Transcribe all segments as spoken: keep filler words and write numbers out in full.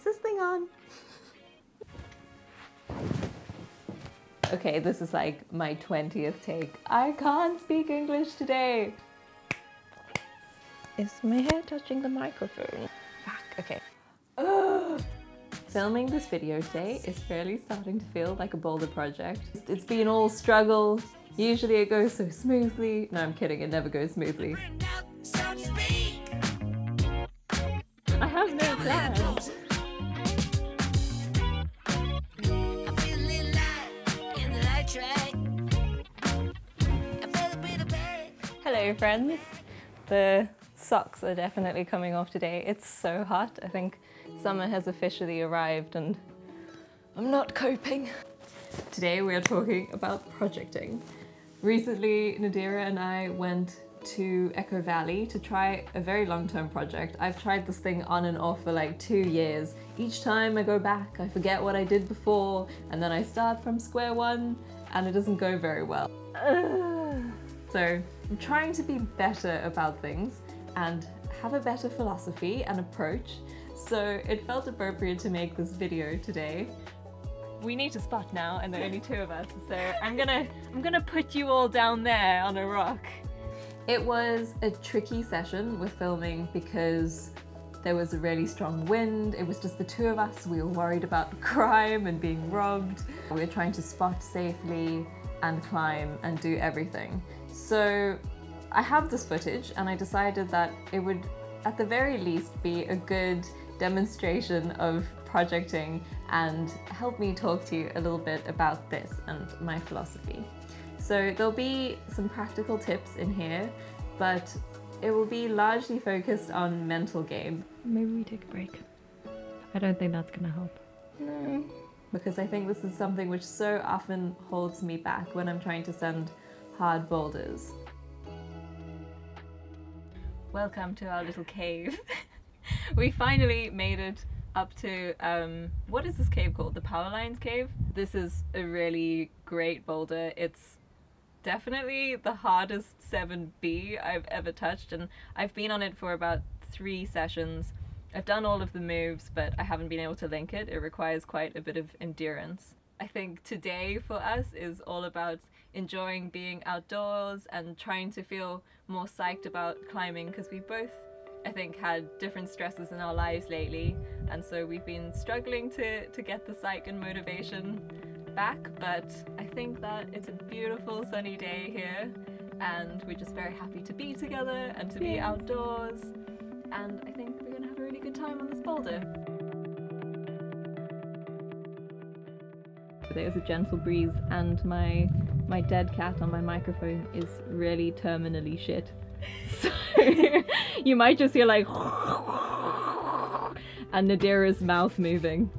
Is this thing on? Okay, this is like my twentieth take. I can't speak English today. Is my hair touching the microphone? Fuck, okay. Ugh. Filming this video today is fairly starting to feel like a boulder project. It's been all struggle. Usually it goes so smoothly. No, I'm kidding, it never goes smoothly. I have no plan. Hello friends. The socks are definitely coming off today. It's so hot. I think summer has officially arrived and I'm not coping. Today we are talking about projecting. Recently, Nadirah and I went to Echo Valley to try a very long-term project. I've tried this thing on and off for like two years. Each time I go back, I forget what I did before, and then I start from square one, and it doesn't go very well. Ugh. So I'm trying to be better about things and have a better philosophy and approach, so it felt appropriate to make this video today. We need a spot now, and there are only two of us, so I'm gonna, I'm gonna put you all down there on a rock. It was a tricky session with filming because there was a really strong wind. It was just the two of us. We were worried about crime and being robbed. We were trying to spot safely and climb and do everything. So I have this footage and I decided that it would at the very least be a good demonstration of projecting and help me talk to you a little bit about this and my philosophy. So there'll be some practical tips in here, but it will be largely focused on mental game. Maybe we take a break. I don't think that's gonna help. No. Because I think this is something which so often holds me back when I'm trying to send hard boulders. Welcome to our little cave. We finally made it up to, um, what is this cave called? The Powerlines Cave? This is a really great boulder. It's definitely the hardest seven B I've ever touched, and I've been on it for about three sessions. I've done all of the moves, but I haven't been able to link it. It requires quite a bit of endurance. I think today for us is all about enjoying being outdoors and trying to feel more psyched about climbing, because we both, I think, had different stresses in our lives lately, and so we've been struggling to, to get the psych and motivation back, but I think that it's a beautiful sunny day here, and we're just very happy to be together and to be outdoors, and I think we're gonna have a really good time on this boulder. There's a gentle breeze, and my, my dead cat on my microphone is really terminally shit. So you might just hear like and Nadirah's mouth moving.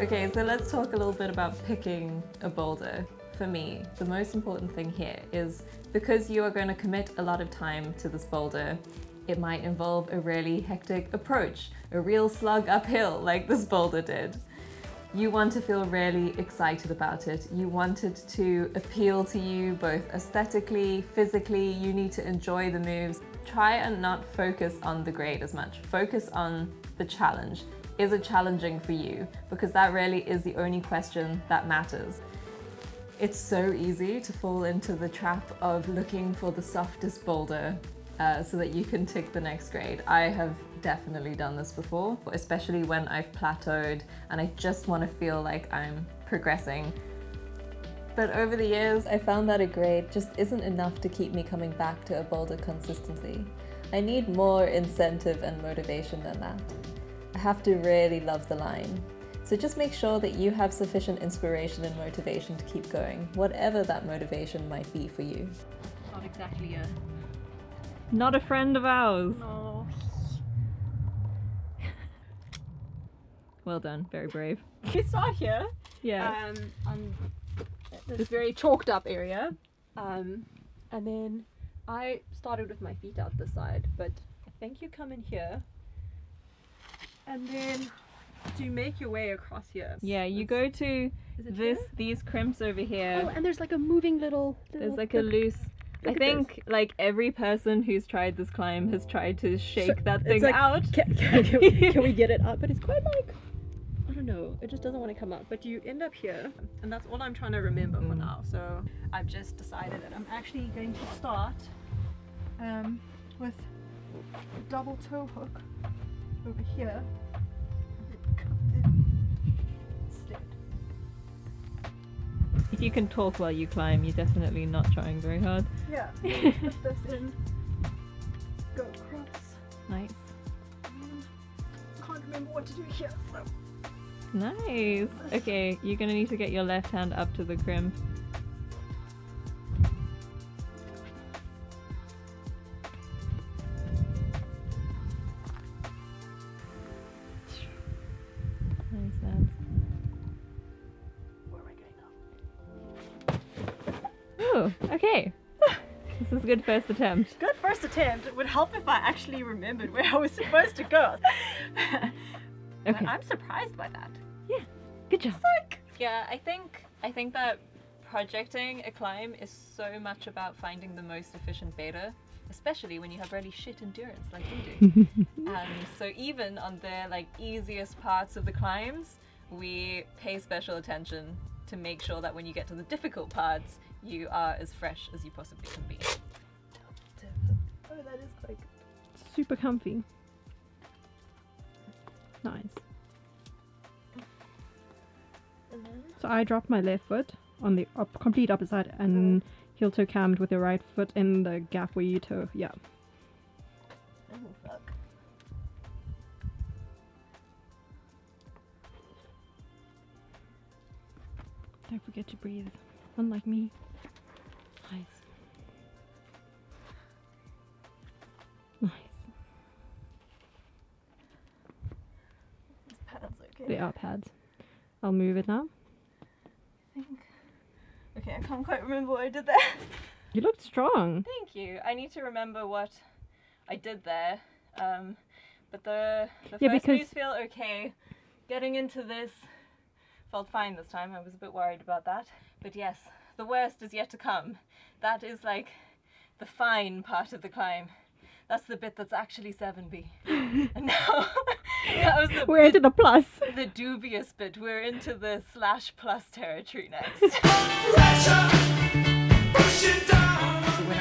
Okay, so let's talk a little bit about picking a boulder. For me, the most important thing here is because you are going to commit a lot of time to this boulder, it might involve a really hectic approach, a real slug uphill like this boulder did. You want to feel really excited about it. You want it to appeal to you both aesthetically, physically. You need to enjoy the moves. Try and not focus on the grade as much. Focus on the challenge. Is it challenging for you? Because that really is the only question that matters. It's so easy to fall into the trap of looking for the softest boulder uh, so that you can tick the next grade. I have definitely done this before, especially when I've plateaued and I just want to feel like I'm progressing. But over the years, I found that a grade just isn't enough to keep me coming back to a boulder consistently. I need more incentive and motivation than that. I have to really love the line. So just make sure that you have sufficient inspiration and motivation to keep going, whatever that motivation might be for you. Not exactly a... Not a friend of ours. No. Well done, very brave. We start here. Yeah. Um, on this very chalked up area. Um, and then I started with my feet out the side, but I think you come in here and then do you make your way across here. Yeah, you go to this, these crimps over here. Oh, and there's like a moving little... little there's like a loose... I think like every person who's tried this climb has tried to shake so, that thing like, out. Can, can, can, we, can we get it up? But it's quite like, I don't know, it just doesn't want to come up. But you end up here, and that's all I'm trying to remember mm. for now. So I've just decided that I'm actually going to start um, with a double toe hook over here. If you can talk while you climb, you're definitely not trying very hard. Yeah. Put this in. Go across. Nice. And can't remember what to do here, so. Nice. Okay, you're gonna need to get your left hand up to the crimp. Okay, this is a good first attempt. Good first attempt. It would help if I actually remembered where I was supposed to go. But okay. I'm surprised by that. Yeah, good job. Like, yeah, I think I think that projecting a climb is so much about finding the most efficient beta, especially when you have really shit endurance like we do. um, so even on the like easiest parts of the climbs, we pay special attention to make sure that when you get to the difficult parts, you are as fresh as you possibly can be. Oh, that is quite good. Super comfy. Nice. So I dropped my left foot on the op complete opposite and heel toe cammed with your right foot in the gap where you toe. Yeah. Oh, fuck. Don't forget to breathe. Unlike me. Nice. Nice. These pads, okay? They are pads. I'll move it now. I think. Okay, I can't quite remember what I did there. You looked strong. Thank you. I need to remember what I did there. Um, but the, the yeah, first because... moves feel okay. Getting into this felt fine this time. I was a bit worried about that. But yes, the worst is yet to come. That is like the fine part of the climb. That's the bit that's actually seven B. And now that was the We're bit, into the plus. The dubious bit. We're into the slash plus territory next. When I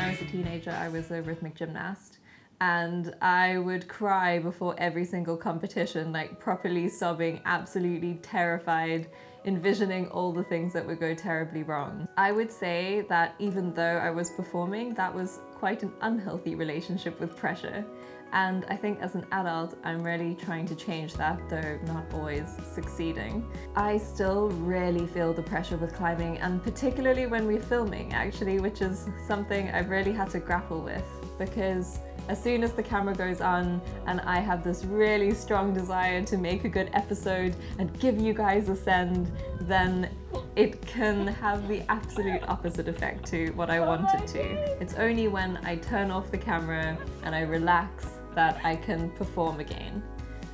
was a teenager, I was a rhythmic gymnast. And I would cry before every single competition, like properly sobbing, absolutely terrified, envisioning all the things that would go terribly wrong. I would say that even though I was performing, that was quite an unhealthy relationship with pressure. And I think as an adult, I'm really trying to change that, though not always succeeding. I still really feel the pressure with climbing, and particularly when we're filming, actually, which is something I've really had to grapple with, because as soon as the camera goes on and I have this really strong desire to make a good episode and give you guys a send, then it can have the absolute opposite effect to what I wanted to. It's only when I turn off the camera and I relax that I can perform again.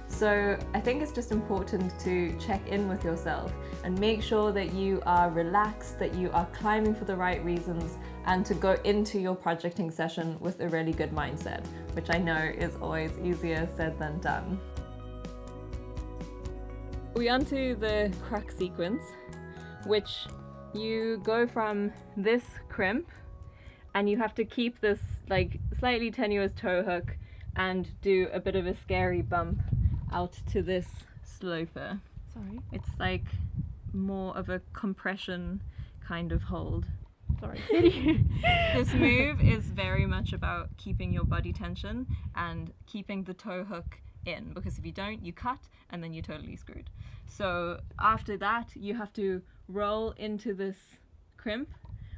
So I think it's just important to check in with yourself and make sure that you are relaxed, that you are climbing for the right reasons, and to go into your projecting session with a really good mindset, which I know is always easier said than done. We're onto the cruc sequence, which you go from this crimp and you have to keep this like slightly tenuous toe hook and do a bit of a scary bump out to this sloper. Sorry. It's like more of a compression kind of hold. Sorry. This move is very much about keeping your body tension and keeping the toe hook in, because if you don't, you cut and then you're totally screwed. So after that, you have to roll into this crimp,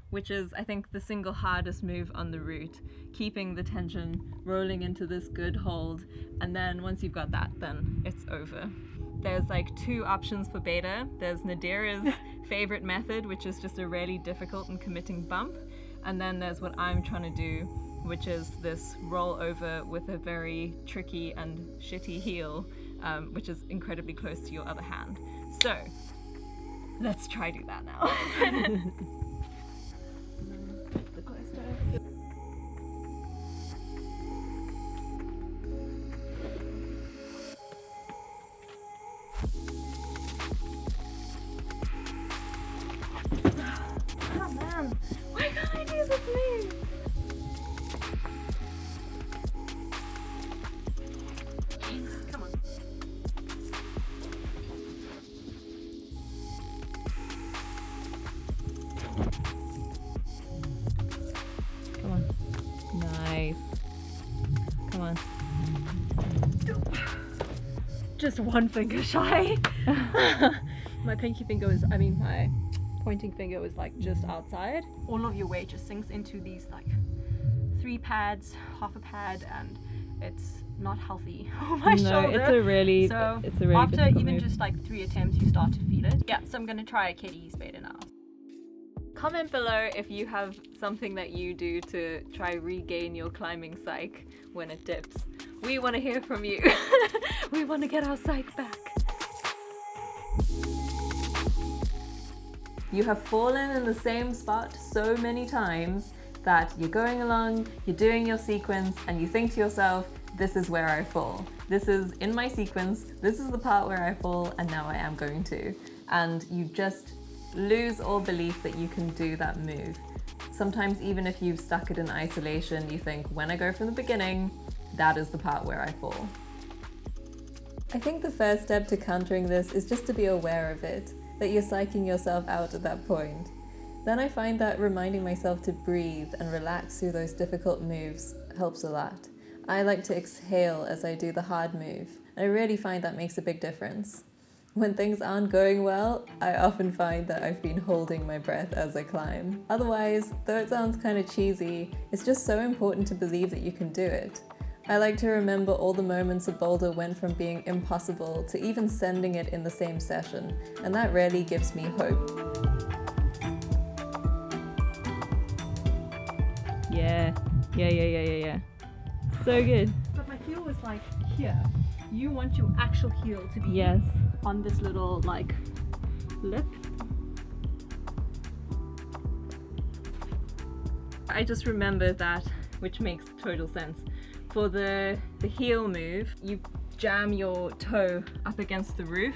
which is, I think, the single hardest move on the route, keeping the tension, rolling into this good hold, and then once you've got that, then it's over. There's like two options for beta. There's Nadirah's favorite method, which is just a really difficult and committing bump, and then there's what I'm trying to do, which is this roll over with a very tricky and shitty heel, um, which is incredibly close to your other hand. So, let's try do that now. The just one finger shy. My pinky finger is, I mean, my pointing finger is like just outside. All of your weight just sinks into these like three pads, half a pad, and it's not healthy on my no, shoulder. It's a really, so it's a really after even move. Just like three attempts, you start to feel it. Yeah, so I'm gonna try Katie Spader now. Comment below if you have something that you do to try regain your climbing psyche when it dips. We want to hear from you. We want to get our psyche back. You have fallen in the same spot so many times that you're going along, you're doing your sequence, and you think to yourself, this is where I fall. This is in my sequence, this is the part where I fall, and now I am going to. And you just lose all belief that you can do that move. Sometimes even if you've stuck it in isolation, you think, when I go from the beginning, that is the part where I fall. I think the first step to countering this is just to be aware of it, that you're psyching yourself out at that point. Then I find that reminding myself to breathe and relax through those difficult moves helps a lot. I like to exhale as I do the hard move, and I really find that makes a big difference. When things aren't going well, I often find that I've been holding my breath as I climb. Otherwise, though it sounds kind of cheesy, it's just so important to believe that you can do it. I like to remember all the moments a boulder went from being impossible to even sending it in the same session, and that really gives me hope. Yeah, yeah, yeah, yeah, yeah, yeah. So good. But my heel was like here. You want your actual heel to be yes. on this little like lip. I just remember that, which makes total sense. For the, the heel move, you jam your toe up against the roof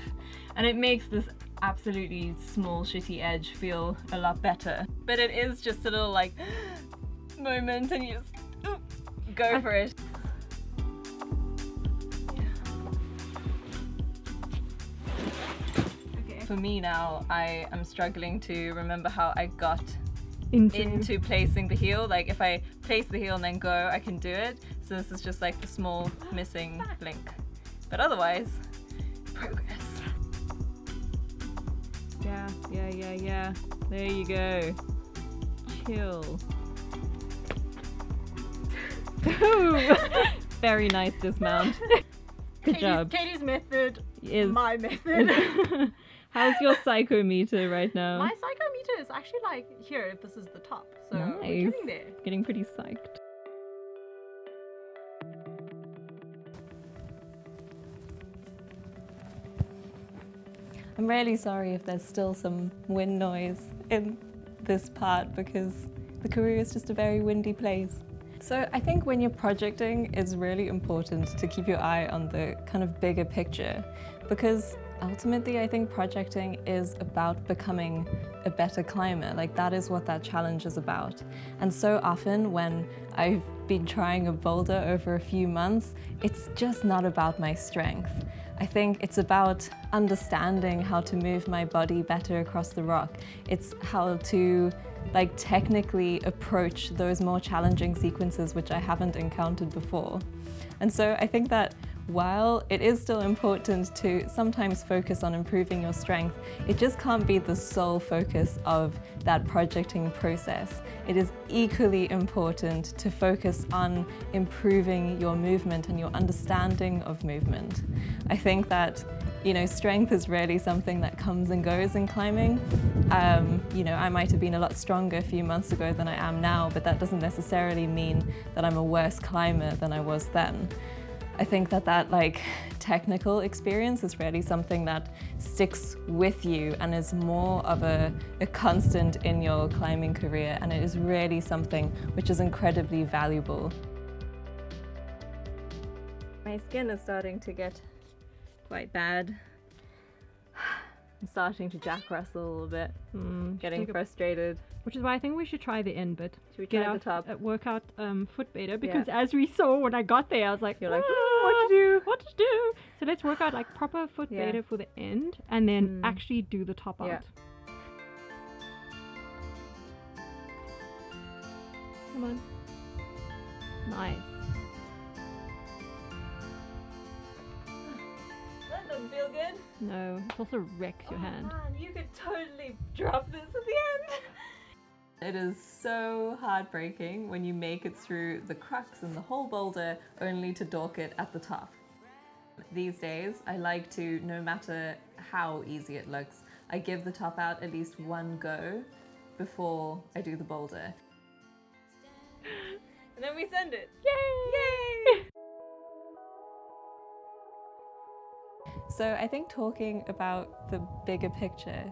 and it makes this absolutely small shitty edge feel a lot better. But it is just a little like moment and you just oh, go for it. For me now, I am struggling to remember how I got into. into placing the heel. Like if I place the heel and then go, I can do it. So this is just like the small missing link. But otherwise, progress. Yeah, yeah, yeah, yeah. There you go. Chill. Very nice dismount. Good Katie's, job. Katie's method is my method. How's your psychometer right now? My psychometer is actually like here, this is the top, so nice. We're getting there. Getting pretty psyched. I'm really sorry if there's still some wind noise in this part because the Karoo is just a very windy place. So I think when you're projecting, it's really important to keep your eye on the kind of bigger picture because ultimately, I think projecting is about becoming a better climber. Like that is what that challenge is about. And so often when I've been trying a boulder over a few months, it's just not about my strength. I think it's about understanding how to move my body better across the rock. It's how to like technically approach those more challenging sequences which I haven't encountered before. And so I think that while it is still important to sometimes focus on improving your strength, it just can't be the sole focus of that projecting process. It is equally important to focus on improving your movement and your understanding of movement. I think that, you know, strength is really something that comes and goes in climbing. Um, you know, I might have been a lot stronger a few months ago than I am now, but that doesn't necessarily mean that I'm a worse climber than I was then. I think that that like technical experience is really something that sticks with you and is more of a, a constant in your climbing career, and it is really something which is incredibly valuable. My skin is starting to get quite bad. I'm starting to Jack Russell a little bit, mm, getting frustrated. Which is why I think we should try the end bit. Should we get try out, the top? Uh, work out um, foot better because yeah. as we saw when I got there, I was like, you're like, ah, what to do? What to do? So let's work out like proper foot yeah. better for the end and then mm. actually do the top out. Yeah. Come on. Nice. No, it's also wrecked your oh, hand. Man, you could totally drop this at the end. It is so heartbreaking when you make it through the cracks in the whole boulder only to dork it at the top. These days, I like to, no matter how easy it looks, I give the top out at least one go before I do the boulder. And then we send it. Yay! Yay! So I think talking about the bigger picture,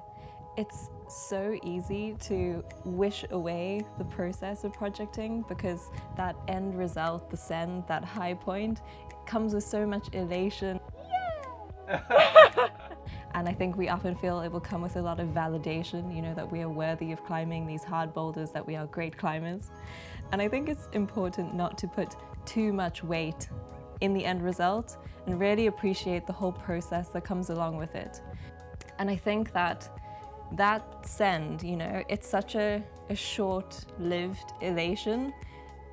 it's so easy to wish away the process of projecting because that end result, the send, that high point, it comes with so much elation. Yeah! And I think we often feel it will come with a lot of validation, you know, that we are worthy of climbing these hard boulders, that we are great climbers. And I think it's important not to put too much weight in the end result and really appreciate the whole process that comes along with it. And I think that that send, you know, it's such a, a short-lived elation.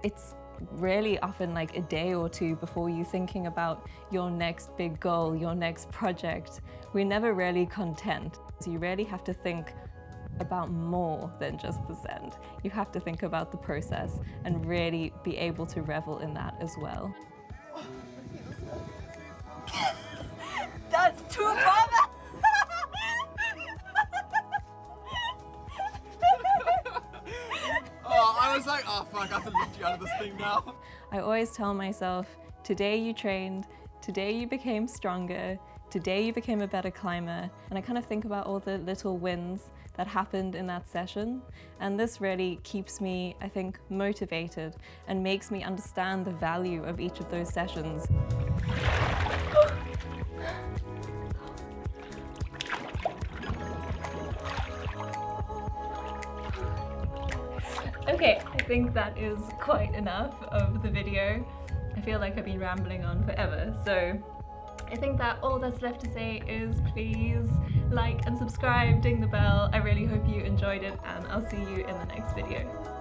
It's really often like a day or two before you're thinking about your next big goal, your next project. We're never really content. So you really have to think about more than just the send. You have to think about the process and really be able to revel in that as well. That's too much! I was like, oh fuck, I have to lift you out of this thing now. I always tell myself, today you trained, today you became stronger, today you became a better climber. And I kind of think about all the little wins that happened in that session. And this really keeps me, I think, motivated and makes me understand the value of each of those sessions. Okay, I think that is quite enough of the video. I feel like I've been rambling on forever, so I think that all that's left to say is please like and subscribe, ding the bell. I really hope you enjoyed it, and I'll see you in the next video.